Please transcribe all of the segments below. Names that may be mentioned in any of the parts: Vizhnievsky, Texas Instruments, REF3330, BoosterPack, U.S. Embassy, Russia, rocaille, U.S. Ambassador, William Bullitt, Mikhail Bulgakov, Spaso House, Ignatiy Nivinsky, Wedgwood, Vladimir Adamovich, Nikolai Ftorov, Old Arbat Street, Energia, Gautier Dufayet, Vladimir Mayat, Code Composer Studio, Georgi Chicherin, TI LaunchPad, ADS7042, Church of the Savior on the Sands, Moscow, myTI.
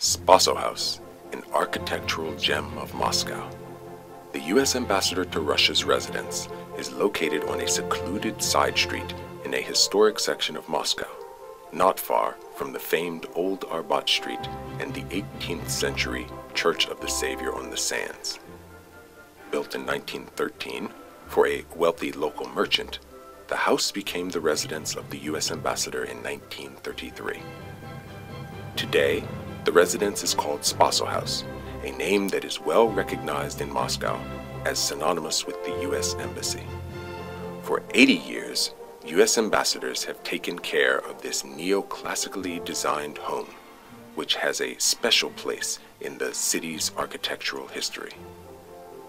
Spaso House, an architectural gem of Moscow. The U.S. Ambassador to Russia's residence is located on a secluded side street in a historic section of Moscow, not far from the famed Old Arbat Street and the 18th century Church of the Savior on the Sands. Built in 1913 for a wealthy local merchant, the house became the residence of the U.S. Ambassador in 1933. Today, the residence is called Spaso House, a name that is well recognized in Moscow as synonymous with the U.S. Embassy. For 80 years, U.S. ambassadors have taken care of this neoclassically designed home, which has a special place in the city's architectural history.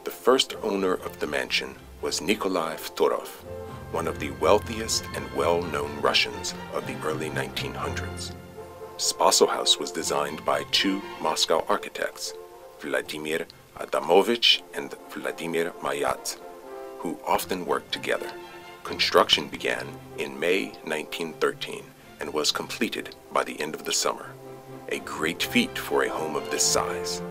The first owner of the mansion was Nikolai Ftorov, one of the wealthiest and well-known Russians of the early 1900s. Spaso House was designed by two Moscow architects, Vladimir Adamovich and Vladimir Mayat, who often worked together. Construction began in May 1913 and was completed by the end of the summer, a great feat for a home of this size.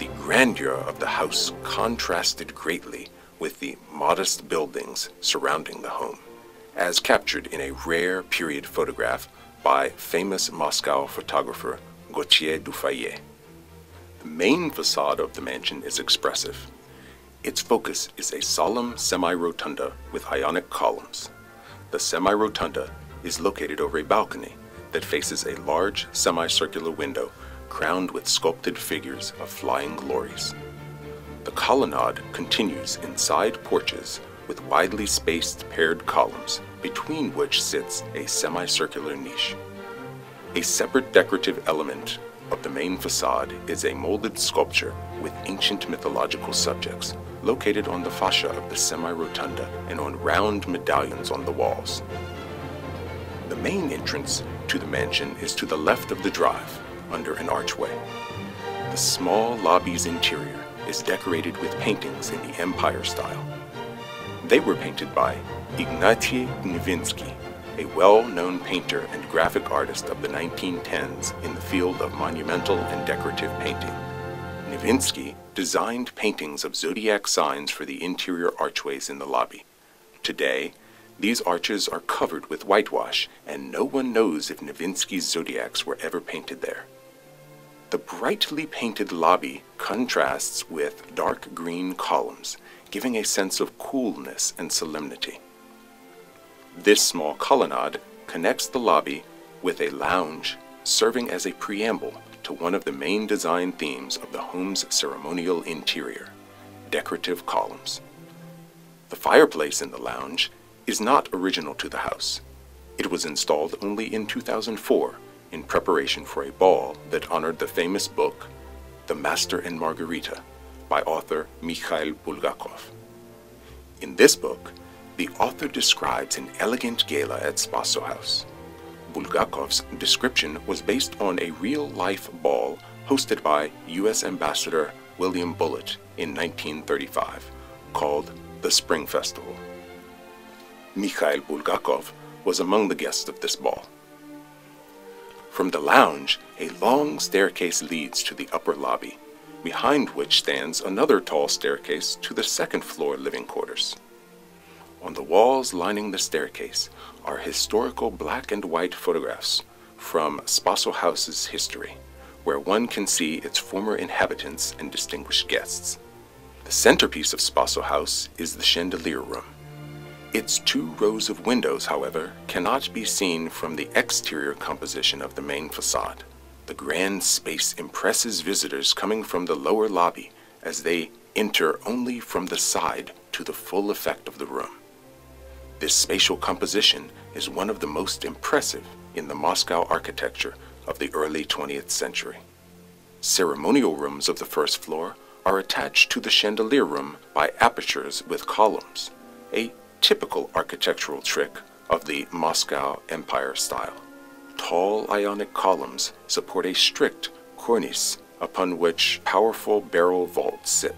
The grandeur of the house contrasted greatly with the modest buildings surrounding the home, as captured in a rare period photograph by famous Moscow photographer Gautier Dufayet. The main facade of the mansion is expressive. Its focus is a solemn semi-rotunda with Ionic columns. The semi-rotunda is located over a balcony that faces a large semicircular window crowned with sculpted figures of flying glories. The colonnade continues in side porches with widely spaced paired columns, between which sits a semicircular niche. A separate decorative element of the main facade is a molded sculpture with ancient mythological subjects, located on the fascia of the semi-rotunda and on round medallions on the walls. The main entrance to the mansion is to the left of the drive, under an archway. The small lobby's interior is decorated with paintings in the Empire style. They were painted by Ignatiy Nivinsky, a well-known painter and graphic artist of the 1910s in the field of monumental and decorative painting. Nivinsky designed paintings of zodiac signs for the interior archways in the lobby. Today, these arches are covered with whitewash, and no one knows if Nivinsky's zodiacs were ever painted there. The brightly painted lobby contrasts with dark green columns, giving a sense of coolness and solemnity. This small colonnade connects the lobby with a lounge, serving as a preamble to one of the main design themes of the home's ceremonial interior, decorative columns. The fireplace in the lounge is not original to the house. It was installed only in 2004 in preparation for a ball that honored the famous book, The Master and Margarita, by author Mikhail Bulgakov. In this book, the author describes an elegant gala at Spaso House. Bulgakov's description was based on a real-life ball hosted by U.S. Ambassador William Bullitt in 1935, called the Spring Festival. Mikhail Bulgakov was among the guests of this ball. From the lounge, a long staircase leads to the upper lobby, behind which stands another tall staircase to the second-floor living quarters. On the walls lining the staircase are historical black and white photographs from Spaso House's history, where one can see its former inhabitants and distinguished guests. The centerpiece of Spaso House is the chandelier room. Its two rows of windows, however, cannot be seen from the exterior composition of the main facade. The grand space impresses visitors coming from the lower lobby as they enter only from the side to the full effect of the room. This spatial composition is one of the most impressive in the Moscow architecture of the early 20th century. Ceremonial rooms of the first floor are attached to the chandelier room by apertures with columns, a typical architectural trick of the Moscow Empire style. Tall Ionic columns support a strict cornice upon which powerful barrel vaults sit.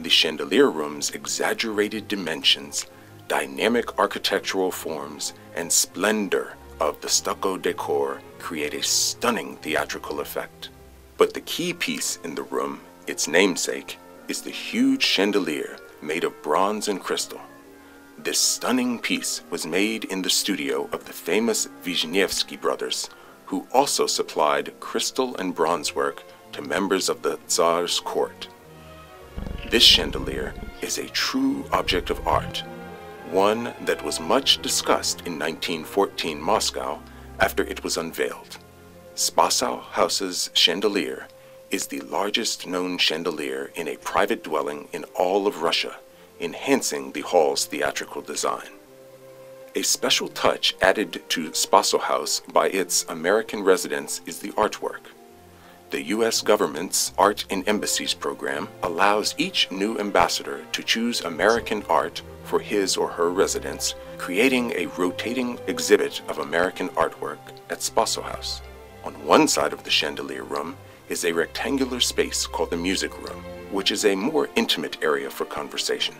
The chandelier room's exaggerated dimensions, dynamic architectural forms, and splendor of the stucco decor create a stunning theatrical effect. But the key piece in the room, its namesake, is the huge chandelier made of bronze and crystal. This stunning piece was made in the studio of the famous Vizhnievsky brothers, who also supplied crystal and bronze work to members of the Tsar's court. This chandelier is a true object of art, one that was much discussed in 1914 Moscow after it was unveiled. Spaso House's chandelier is the largest known chandelier in a private dwelling in all of Russia, enhancing the hall's theatrical design. A special touch added to Spaso House by its American residents is the artwork. The U.S. government's Art in Embassies program allows each new ambassador to choose American art for his or her residence, creating a rotating exhibit of American artwork at Spaso House. On one side of the chandelier room is a rectangular space called the music room, which is a more intimate area for conversation.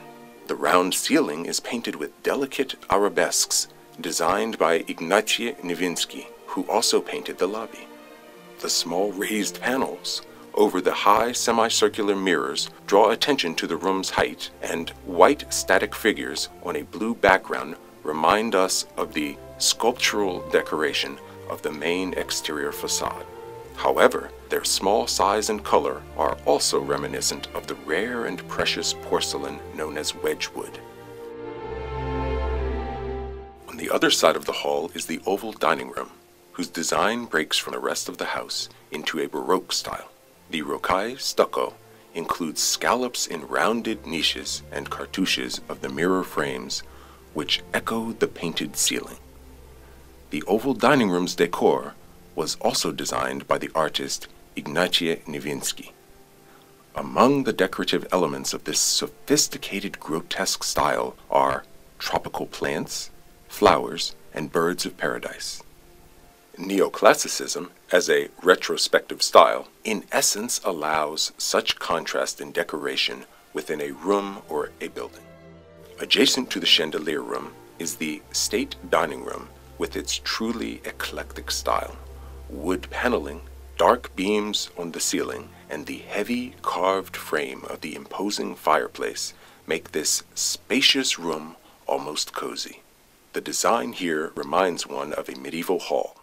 The round ceiling is painted with delicate arabesques designed by Ignatiy Nivinsky, who also painted the lobby. The small raised panels over the high semicircular mirrors draw attention to the room's height, and white static figures on a blue background remind us of the sculptural decoration of the main exterior facade. However, their small size and color are also reminiscent of the rare and precious porcelain known as Wedgwood. On the other side of the hall is the oval dining room, whose design breaks from the rest of the house into a Baroque style. The rocaille stucco includes scallops in rounded niches and cartouches of the mirror frames, which echo the painted ceiling. The oval dining room's decor was also designed by the artist Ignatiy Nivinsky. Among the decorative elements of this sophisticated grotesque style are tropical plants, flowers, and birds of paradise. Neoclassicism, as a retrospective style, in essence allows such contrast in decoration within a room or a building. Adjacent to the chandelier room is the state dining room with its truly eclectic style. Wood paneling, dark beams on the ceiling, and the heavy carved frame of the imposing fireplace make this spacious room almost cozy. The design here reminds one of a medieval hall.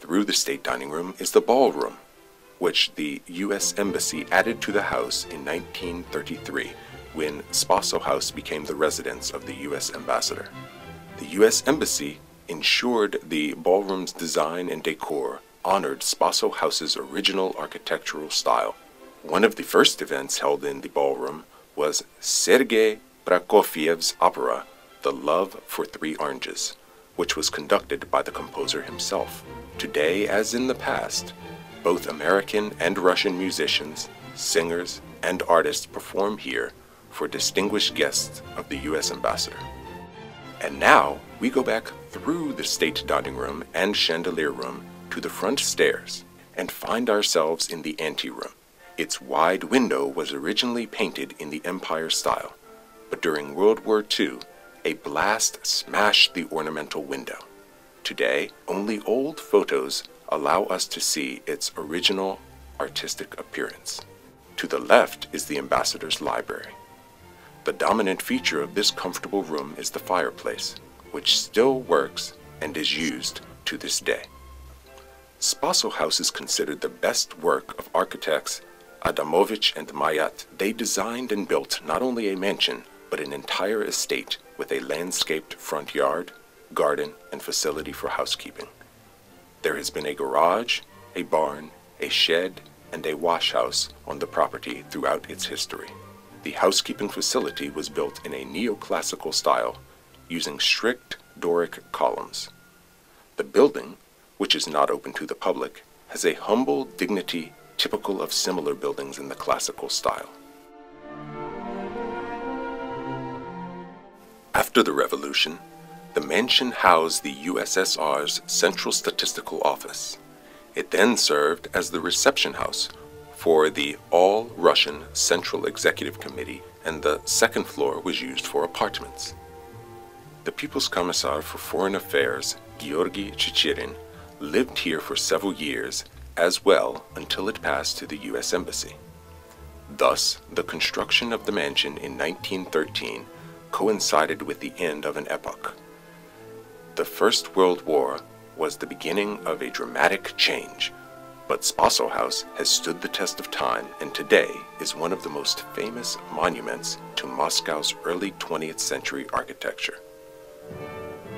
Through the state dining room is the ballroom, which the U.S. Embassy added to the house in 1933. When Spaso House became the residence of the U.S. Ambassador. The U.S. Embassy ensured the ballroom's design and decor honored Spaso House's original architectural style. One of the first events held in the ballroom was Sergei Prokofiev's opera, The Love for Three Oranges, which was conducted by the composer himself. Today, as in the past, both American and Russian musicians, singers, and artists perform here for distinguished guests of the U.S. Ambassador. And now we go back through the state dining room and chandelier room to the front stairs and find ourselves in the anteroom. Its wide window was originally painted in the Empire style, but during World War II, a blast smashed the ornamental window. Today, only old photos allow us to see its original artistic appearance. To the left is the Ambassador's library. The dominant feature of this comfortable room is the fireplace, which still works and is used to this day. Spaso House is considered the best work of architects Adamovich and Mayat. They designed and built not only a mansion, but an entire estate with a landscaped front yard, garden, and facility for housekeeping. There has been a garage, a barn, a shed, and a wash house on the property throughout its history. The housekeeping facility was built in a neoclassical style, using strict Doric columns. The building, which is not open to the public, has a humble dignity typical of similar buildings in the classical style. After the revolution, the mansion housed the USSR's Central Statistical Office. It then served as the reception house for the All-Russian Central Executive Committee and the second floor was used for apartments. The People's Commissar for Foreign Affairs, Georgi Chicherin, lived here for several years as well until it passed to the U.S. Embassy. Thus, the construction of the mansion in 1913 coincided with the end of an epoch. The First World War was the beginning of a dramatic change, but Spaso House has stood the test of time and today is one of the most famous monuments to Moscow's early 20th century architecture.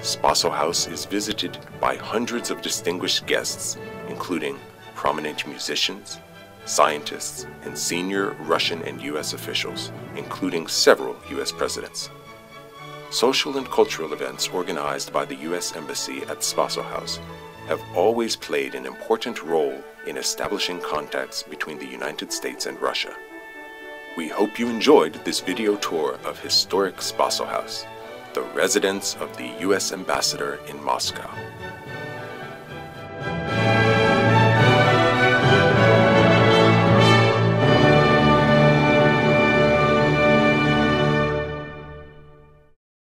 Spaso House is visited by hundreds of distinguished guests, including prominent musicians, scientists, and senior Russian and U.S. officials, including several U.S. presidents. Social and cultural events organized by the U.S. Embassy at Spaso House have always played an important role in establishing contacts between the United States and Russia. We hope you enjoyed this video tour of historic Spaso House, the residence of the U.S. Ambassador in Moscow.